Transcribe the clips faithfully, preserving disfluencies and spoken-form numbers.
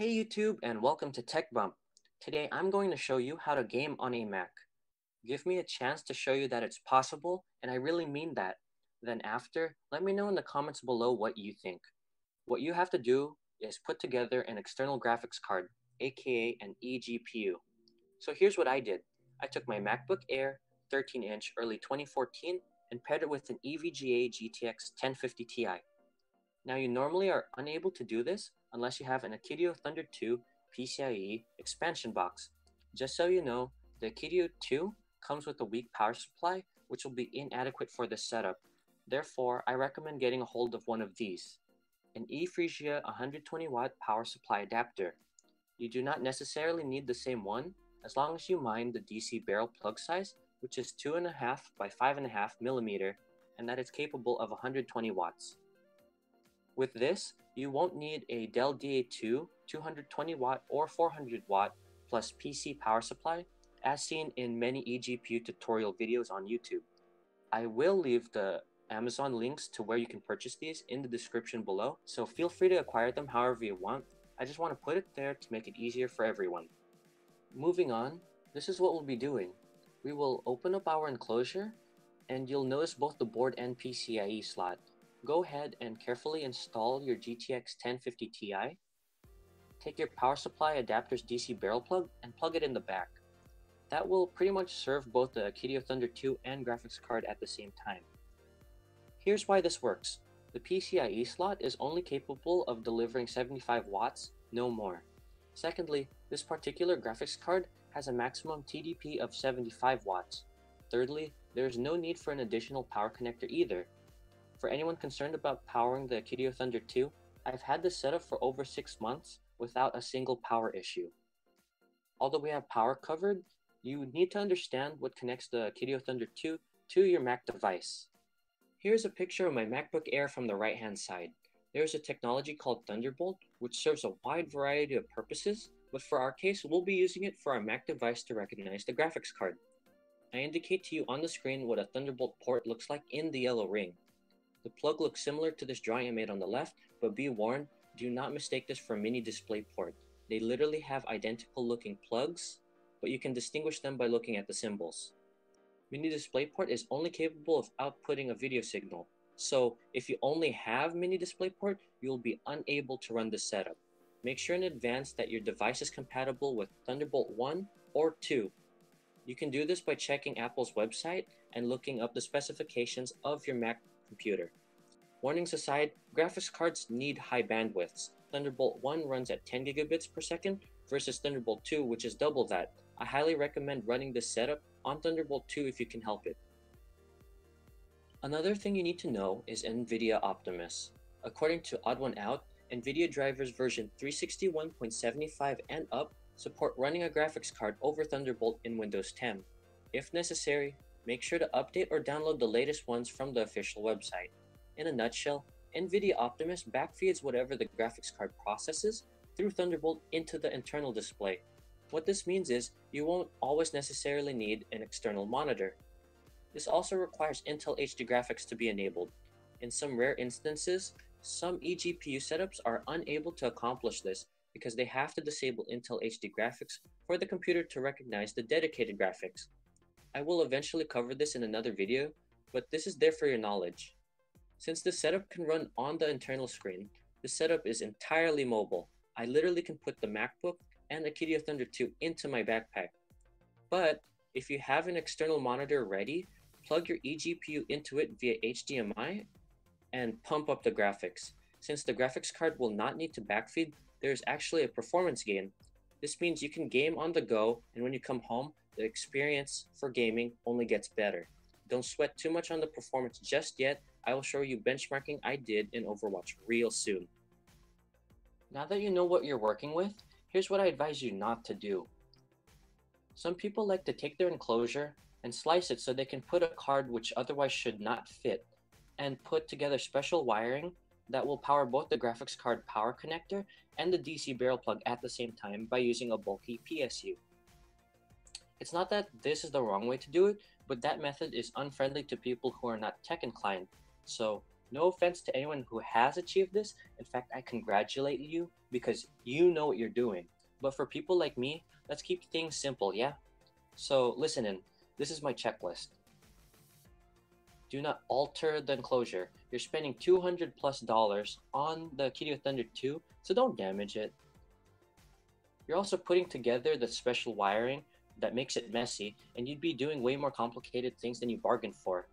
Hey YouTube, and welcome to Tech Bump. Today I'm going to show you how to game on a Mac. Give me a chance to show you that it's possible, and I really mean that. Then after, let me know in the comments below what you think. What you have to do is put together an external graphics card, aka an eGPU. So here's what I did. I took my MacBook Air thirteen inch early twenty fourteen and paired it with an E V G A G T X ten fifty T I. Now you normally are unable to do this unless you have an Akitio Thunder two PCIe expansion box. Just so you know, the Akitio two comes with a weak power supply, which will be inadequate for this setup. Therefore, I recommend getting a hold of one of these. An eFrisia one hundred twenty watt power supply adapter. You do not necessarily need the same one, as long as you mind the D C barrel plug size, which is two point five by five point five millimeters, and that it's capable of one hundred twenty watts. With this, you won't need a Dell D A two two hundred twenty watt or four hundred watt plus P C power supply, as seen in many eGPU tutorial videos on YouTube. I will leave the Amazon links to where you can purchase these in the description below, so feel free to acquire them however you want. I just want to put it there to make it easier for everyone. Moving on, this is what we'll be doing. We will open up our enclosure, and you'll notice both the board and P C I E slot. Go ahead and carefully install your G T X ten fifty T I. Take your power supply adapter's D C barrel plug and plug it in the back. That will pretty much serve both the Akitio Thunder two and graphics card at the same time. Here's why this works. The P C I E slot is only capable of delivering seventy-five watts, no more. Secondly, this particular graphics card has a maximum T D P of seventy-five watts. Thirdly, there is no need for an additional power connector either. For anyone concerned about powering the Akitio Thunder two, I've had this set up for over six months without a single power issue. Although we have power covered, you need to understand what connects the Akitio Thunder two to your Mac device. Here's a picture of my MacBook Air from the right hand side. There's a technology called Thunderbolt, which serves a wide variety of purposes, but for our case, we'll be using it for our Mac device to recognize the graphics card. I indicate to you on the screen what a Thunderbolt port looks like in the yellow ring. The plug looks similar to this drawing I made on the left, but be warned, do not mistake this for Mini DisplayPort. They literally have identical looking plugs, but you can distinguish them by looking at the symbols. Mini DisplayPort is only capable of outputting a video signal, so if you only have Mini DisplayPort, you'll be unable to run this setup. Make sure in advance that your device is compatible with Thunderbolt one or two. You can do this by checking Apple's website and looking up the specifications of your Mac computer. Warnings aside, graphics cards need high bandwidths. Thunderbolt one runs at ten gigabits per second versus Thunderbolt two, which is double that. I highly recommend running this setup on Thunderbolt two if you can help it. Another thing you need to know is NVIDIA Optimus. According to OddOneOut, NVIDIA drivers version three sixty-one point seventy-five and up support running a graphics card over Thunderbolt in Windows ten. If necessary, make sure to update or download the latest ones from the official website. In a nutshell, NVIDIA Optimus backfeeds whatever the graphics card processes through Thunderbolt into the internal display. What this means is you won't always necessarily need an external monitor. This also requires Intel H D graphics to be enabled. In some rare instances, some eGPU setups are unable to accomplish this because they have to disable Intel H D graphics for the computer to recognize the dedicated graphics. I will eventually cover this in another video, but this is there for your knowledge. Since this setup can run on the internal screen, this setup is entirely mobile. I literally can put the MacBook and Akitio Thunder two into my backpack. But if you have an external monitor ready, plug your eGPU into it via H D M I and pump up the graphics. Since the graphics card will not need to backfeed, there is actually a performance gain. This means you can game on the go, and when you come home, the experience for gaming only gets better. Don't sweat too much on the performance just yet. I will show you benchmarking I did in Overwatch real soon. Now that you know what you're working with, here's what I advise you not to do. Some people like to take their enclosure and slice it so they can put a card which otherwise should not fit, and put together special wiring that will power both the graphics card power connector and the D C barrel plug at the same time by using a bulky P S U. It's not that this is the wrong way to do it, but that method is unfriendly to people who are not tech inclined. So No offense to anyone who has achieved this. In fact, I congratulate you because you know what you're doing. But for people like me, let's keep things simple, yeah? So listen in. This is my checklist. Do not alter the enclosure. You're spending two hundred plus dollars on the Akitio Thunder two, so don't damage it. You're also putting together the special wiring that makes it messy, and you'd be doing way more complicated things than you bargained for.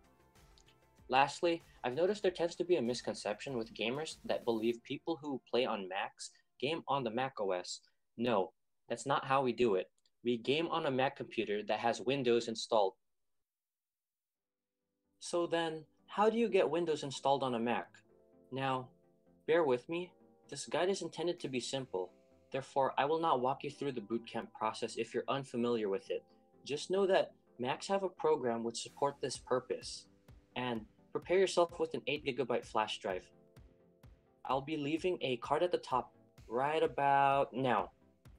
Lastly, I've noticed there tends to be a misconception with gamers that believe people who play on Macs game on the Mac O S. No, that's not how we do it. We game on a Mac computer that has Windows installed. So then, how do you get Windows installed on a Mac? Now, bear with me, this guide is intended to be simple. Therefore, I will not walk you through the bootcamp process if you're unfamiliar with it. Just know that Macs have a program which supports this purpose. And prepare yourself with an eight gigabyte flash drive. I'll be leaving a card at the top right about now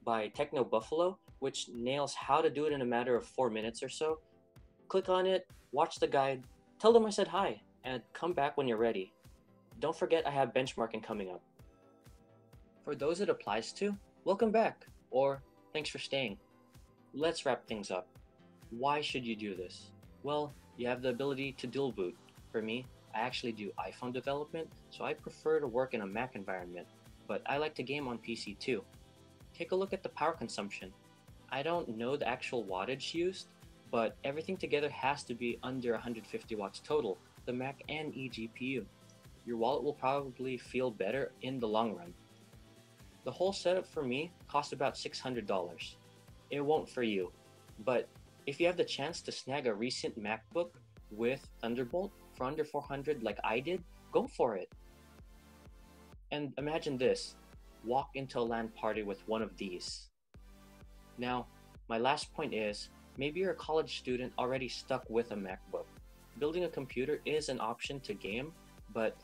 by Techno Buffalo, which nails how to do it in a matter of four minutes or so. Click on it, watch the guide, tell them I said hi, and come back when you're ready. Don't forget I have benchmarking coming up. For those it applies to, welcome back, or thanks for staying. Let's wrap things up. Why should you do this? Well, you have the ability to dual boot. For me, I actually do iPhone development, so I prefer to work in a Mac environment, but I like to game on P C too. Take a look at the power consumption. I don't know the actual wattage used, but everything together has to be under one hundred fifty watts total, the Mac and eGPU. Your wallet will probably feel better in the long run. The whole setup for me cost about six hundred dollars. It won't for you, but if you have the chance to snag a recent MacBook with Thunderbolt for under four hundred dollars like I did, go for it. And imagine this, walk into a LAN party with one of these. Now, my last point is, maybe you're a college student already stuck with a MacBook. Building a computer is an option to game, but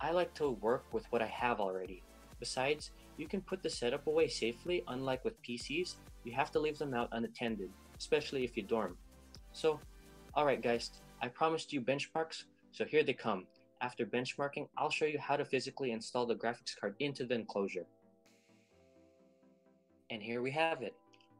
I like to work with what I have already. Besides, you can put the setup away safely. Unlike with P Cs, you have to leave them out unattended, especially if you dorm. So, alright guys, I promised you benchmarks, so here they come. After benchmarking, I'll show you how to physically install the graphics card into the enclosure. And here we have it.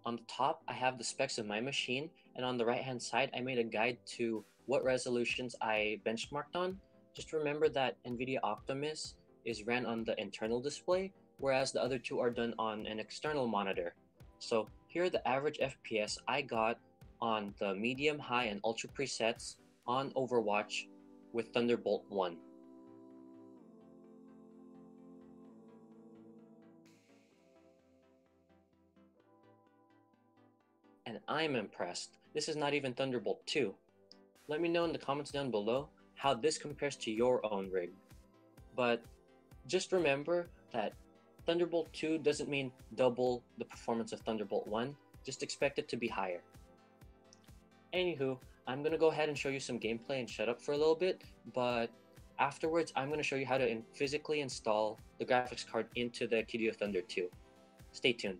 On the top, I have the specs of my machine, and on the right-hand side, I made a guide to what resolutions I benchmarked on. Just remember that NVIDIA Optimus is ran on the internal display, whereas the other two are done on an external monitor. So here are the average F P S I got on the medium, high, and ultra presets on Overwatch with Thunderbolt one. And I'm impressed. This is not even Thunderbolt two. Let me know in the comments down below how this compares to your own rig. But just remember that Thunderbolt two doesn't mean double the performance of Thunderbolt one, just expect it to be higher. Anywho, I'm gonna go ahead and show you some gameplay and shut up for a little bit, but afterwards I'm gonna show you how to in physically install the graphics card into the Akitio Thunder two. Stay tuned.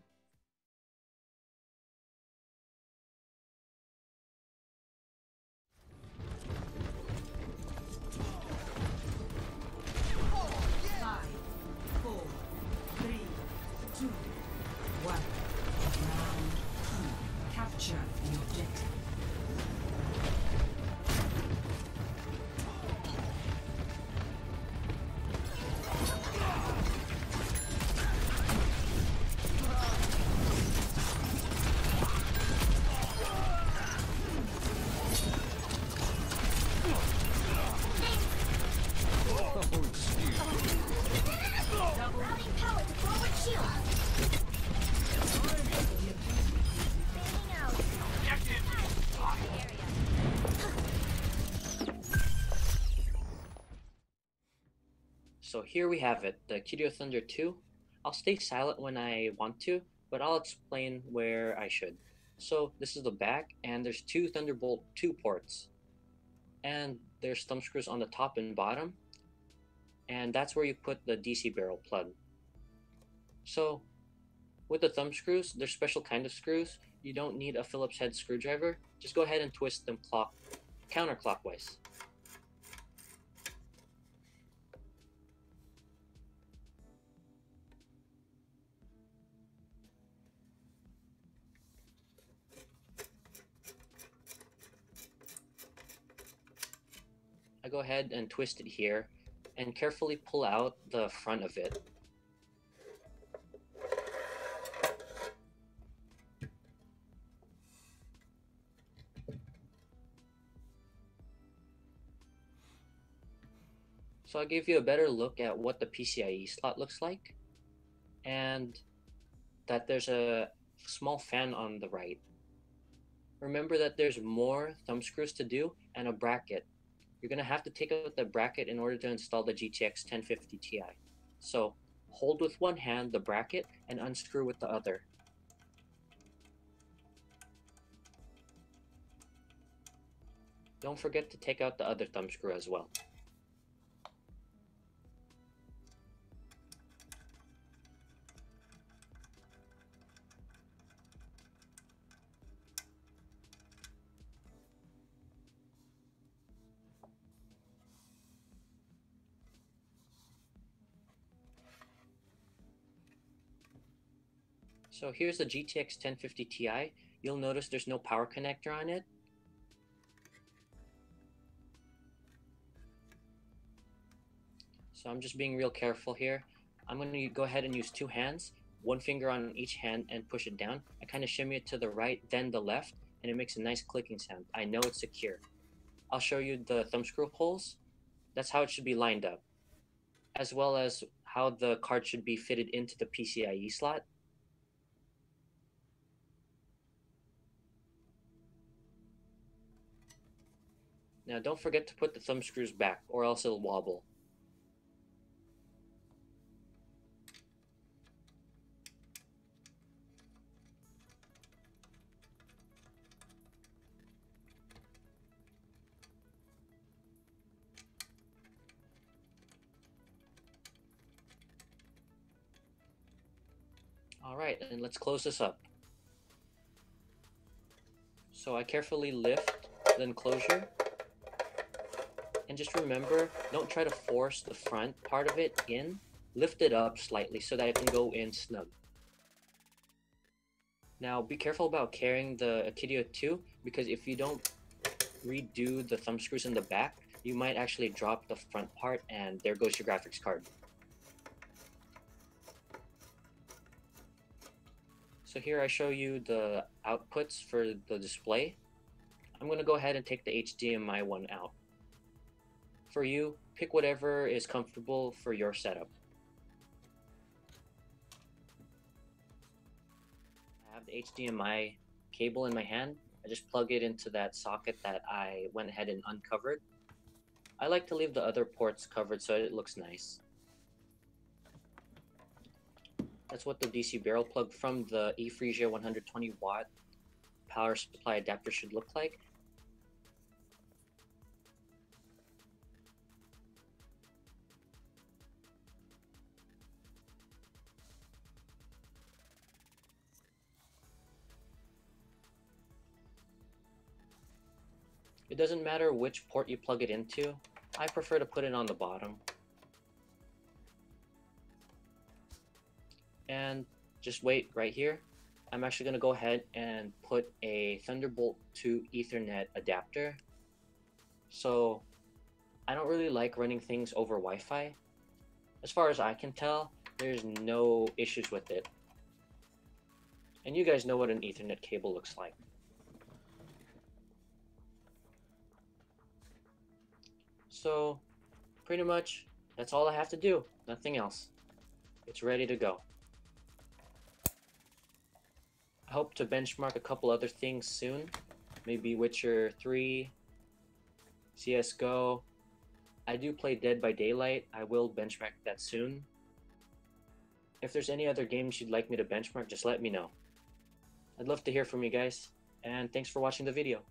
So here we have it, the Akitio Thunder two. I'll stay silent when I want to, but I'll explain where I should. So this is the back, and there's two Thunderbolt two ports. And there's thumb screws on the top and bottom. And that's where you put the D C barrel plug. So with the thumb screws, there's special kind of screws. You don't need a Phillips head screwdriver. Just go ahead and twist them clock counterclockwise. go ahead and twist it here and carefully pull out the front of it. So I'll give you a better look at what the P C I E slot looks like, and that there's a small fan on the right. Remember that there's more thumb screws to do and a bracket. You're gonna have to take out the bracket in order to install the G T X ten fifty T I. So hold with one hand the bracket and unscrew with the other. Don't forget to take out the other thumb screw as well. So here's the G T X ten fifty T I. You'll notice there's no power connector on it. So I'm just being real careful here. I'm gonna go ahead and use two hands, one finger on each hand, and push it down. I kind of shimmy it to the right, then the left, and it makes a nice clicking sound. I know it's secure. I'll show you the thumb screw holes. That's how it should be lined up, as well as how the card should be fitted into the P C I E slot. Now don't forget to put the thumb screws back or else it'll wobble. All right, and let's close this up. So I carefully lift the enclosure. And just remember, don't try to force the front part of it in. Lift it up slightly so that it can go in snug. Now be careful about carrying the Akitio two, because if you don't redo the thumb screws in the back, you might actually drop the front part and there goes your graphics card. So here I show you the outputs for the display. I'm going to go ahead and take the H D M I one out. For you, pick whatever is comfortable for your setup. I have the H D M I cable in my hand. I just plug it into that socket that I went ahead and uncovered. I like to leave the other ports covered so it looks nice. That's what the D C barrel plug from the eFrisia one hundred twenty watt power supply adapter should look like. It doesn't matter which port you plug it into. I prefer to put it on the bottom. And just wait right here. I'm actually going to go ahead and put a Thunderbolt two Ethernet adapter. So I don't really like running things over Wi-Fi. As far as I can tell, there's no issues with it. And you guys know what an Ethernet cable looks like. So pretty much that's all I have to do, nothing else. It's ready to go. I hope to benchmark a couple other things soon, maybe Witcher three, C S G O. I do play Dead by Daylight, I will benchmark that soon. If there's any other games you'd like me to benchmark, just let me know. I'd love to hear from you guys, and thanks for watching the video.